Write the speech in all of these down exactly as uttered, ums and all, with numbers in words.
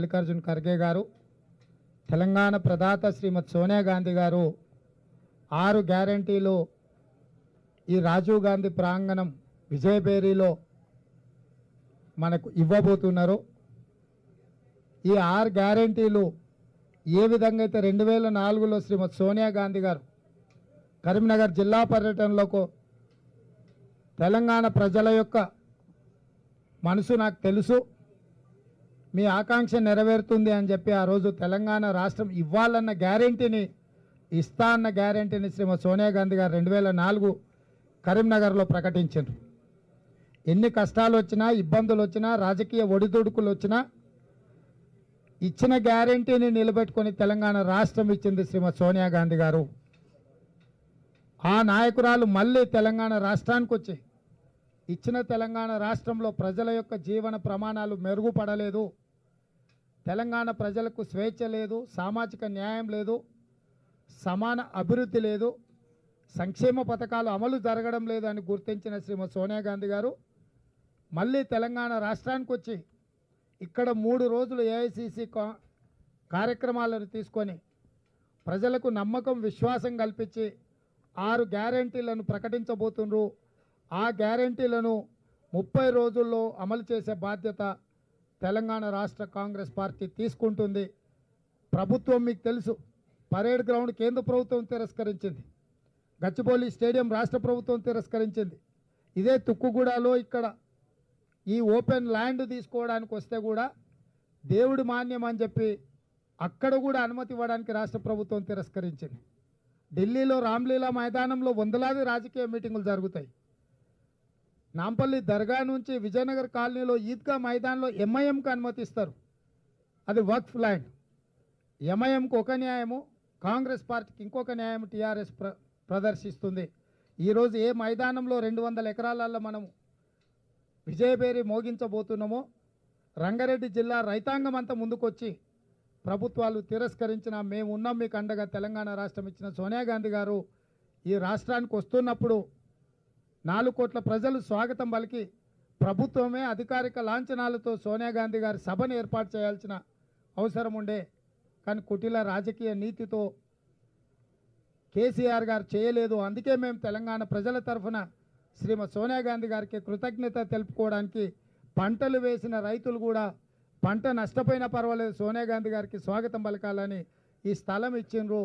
मलिकारजुन खर्गे गारू तेलंगाना प्रदाता श्रीमती सोनिया गांधी गारू आरु ग्यारंटीलो ई राजीव गांधी प्रांगणम विजयबेरीलो मनकु इव्वबोतुन्नारू। ई आरु ग्यारंटीलु ये विधंगा अयिते दो हज़ार चार श्रीमती सोनिया गांधी गारू करीमनगर जिल्ला पर्यटनलोको तेलंगाना प्रजल योक्क मनसु नाकु तेलुसु మీ ఆకాంక్ష నెరవేరుతుంది అని చెప్పి ఆ రోజు తెలంగాణ రాష్ట్రం ఇవ్వాలన్న గ్యారెంటీని ఇస్తా అన్న గ్యారెంటీని శ్రీమతి సోనియా గాంధీ గారు రెండు వేల నాలుగు కరీంనగర్లో ప్రకటించారు। ఎన్ని కష్టాలు వచ్చినా ఇబ్బందులు వచ్చినా రాజకీయ ఒడిదుడుకులు వచ్చినా ఇచ్చిన గ్యారెంటీని నిలబెట్టుకొని తెలంగాణ రాష్ట్రం ఇచ్చింది శ్రీమతి సోనియా గాంధీ గారు। ఆ నాయకురాలు మళ్ళీ తెలంగాణ రాష్ట్రానికి వచ్చి ఇచ్చిన తెలంగాణ రాష్ట్రంలో ప్రజల యొక్క జీవన ప్రమాణాలు మెరుగుపడలేదు, తెలంగాణ ప్రజలకు స్వేచ్ఛ లేదు, సామాజిక న్యాయం లేదు, సమాన అభివృద్ధి లేదు, సంక్షేమ పథకాలు అమలు జరగడం లేదు అని గుర్తించిన శ్రీమతి సోనియా గాంధీ గారు మళ్ళీ తెలంగాణ రాష్ట్రానికి వచ్చి ఇక్కడ మూడు రోజులు ఏఐసిసి కార్యక్రమాలను తీసుకొని ప్రజలకు నమ్మకం విశ్వాసం కల్పించి ఆరు గ్యారెంటీలను ప్రకటించబోతున్నారు। ఆ గ్యారెంటీలను ముప్పై రోజుల్లో అమలు చేసే బాధ్యత తెలంగాణ రాష్ట్ర కాంగ్రెస్ పార్టీ తీసుకుంటుంది। ప్రభుత్వం మీకు తెలుసు పరేడ్ గ్రౌండ్ కేంద్ర ప్రభుత్వం తిరస్కరించింది, గచ్చిబౌలి స్టేడియం రాష్ట్ర ప్రభుత్వం తిరస్కరించింది, ఇదే తుక్కుగూడలో ఇక్కడ ఈ ఓపెన్ ల్యాండ్ తీసుకోవడానికి వస్తే కూడా దేవుడి మాన్యం అని చెప్పి అక్కడ కూడా అనుమతి ఇవ్వడానికి రాష్ట్ర ప్రభుత్వం తిరస్కరించింది। ఢిల్లీలో రామ్లీలా మైదానంలో వందలాది రాజకీయ మీటింగులు జరుగుతాయి, नांपल्ली दर्गा नुंची विजयनगर कालनीलो ईद्गा मैदानलो एमआईएम को अनुमतिस्तारू, अदि वक्फ लैंड। एमआईएम को ओक न्यायमु कांग्रेस पार्टीकी इंकोक न्यायम टीआरएस प्र प्रदर्शिस्तुंदी। ई रोजु ए मैदानंलो दो सौ एकरालालो मनमु विजयबेरी मोगिंचबोतुन्नामो। रंगारेड्डी जिल्ला रैतांगं अंता मुंदुकोच्ची प्रभुत्वालु तिरस्करिंचिना मेमु उन्नाम मीकु अंडगा तेलंगाण राष्ट्रं इच्चिन सोनिया गांधी गारू ई राष्ट्रानिकि वस्तुन्नप्पुडु నాలుగు కోట్ల ప్రజలు స్వాగతం పలికి ప్రభుత్వమే అధికారిక లాంఛనాలతో సోనియా గాంధీ గారి సభను ఏర్పాటు చేయాల్సిన అవసరం ఉండే, కానీ కుటిల రాజకీయ నీతితో కేసీఆర్ గారు చేయలేదు। అందుకే మేము తెలంగాణ ప్రజల తరఫున శ్రీమతి సోనియా గాంధీ గారికి కృతజ్ఞత తెలుపుకోవడానికి పంటలు వేసిన రైతులు కూడా పంట నష్టపోయినా పర్వాలేదు సోనియా గాంధీ గారికి స్వాగతం పలకాలని ఈ స్థలం ఇచ్చిండ్రు।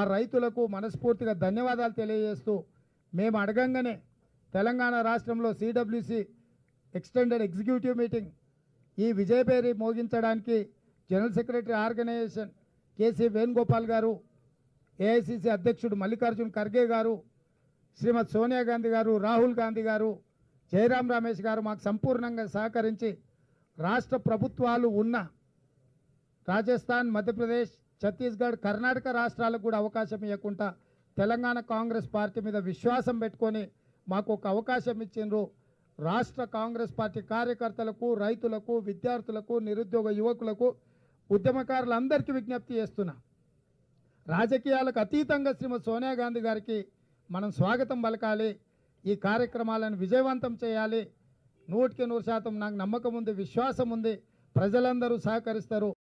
ఆ రైతులకు మనస్ఫూర్తిగా ధన్యవాదాలు తెలియజేస్తూ మేము అడగంగానే తెలంగాణ రాష్ట్రంలో సిడబ్ల్యూసి ఎక్స్టెండెడ్ ఎగ్జిక్యూటివ్ మీటింగ్ ఈ విజయబేరి మోగించడానికి general secretary organisation KC Venugopal గారు, ఏఐసిసి అధ్యక్షుడు మల్లికార్జున్ ఖర్గే గారు, శ్రీమతి సోనియా గాంధీ గారు, రాహుల్ గాంధీ గారు, జయరాం రమేష్ గారు మాకు సంపూర్ణంగా సహకరించి రాష్ట్ర ప్రభుత్వాలు ఉన్న రాజస్థాన్, మధ్యప్రదేశ్, ఛత్తీస్గఢ్, కర్ణాటక రాష్ట్రాలకు కూడా అవకాశం ఇవ్వకుండా తెలంగాణ కాంగ్రెస్ పార్టీ మీద విశ్వాసం పెట్టుకొని మాకు ఒక అవకాశం ఇచ్చిండ్రు। రాష్ట్ర కాంగ్రెస్ పార్టీ కార్యకర్తలకు, రైతులకు, విద్యార్థులకు, నిరుద్యోగ యువకులకు, ఉద్యమకారులందరికీ విజ్ఞప్తి చేస్తున్నా, రాజకీయాలకు అతీతంగా శ్రీమతి సోనియా గాంధీ గారికి మనం స్వాగతం పలకాలి, ఈ కార్యక్రమాలను విజయవంతం చేయాలి। నూటికి నూరు శాతం నాకు నమ్మకం ఉంది, విశ్వాసం ఉంది, ప్రజలందరూ సహకరిస్తారు।